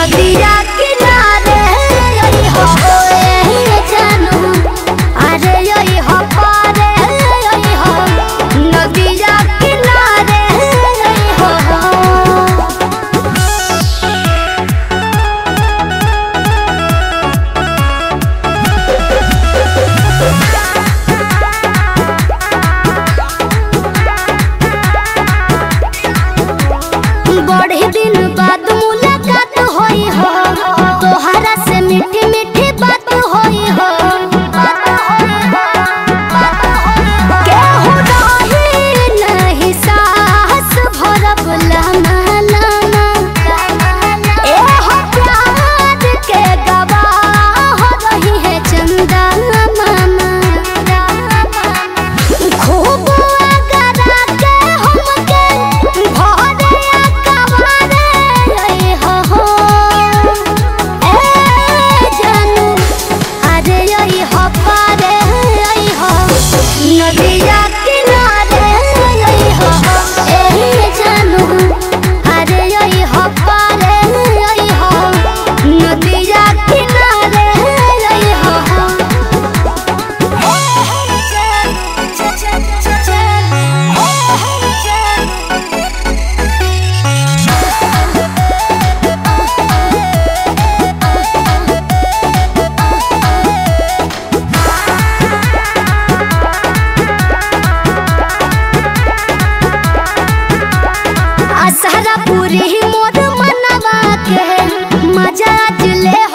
नदिया किनारे बड़े दिन बाद मुलाकात होई हो, तोहरा से मीठी मीठी बात होई हो। केहू रही नहीं साहस भरब लाना लाना, एहो प्यार के गवाह रही है चंदा मामा। खूब अगरा के हमके नदिया किनारे जानू, अरे यही हो पारे यही हो, नदिया किनारे यही हो। पूरी मोर मनवा के मजा ले।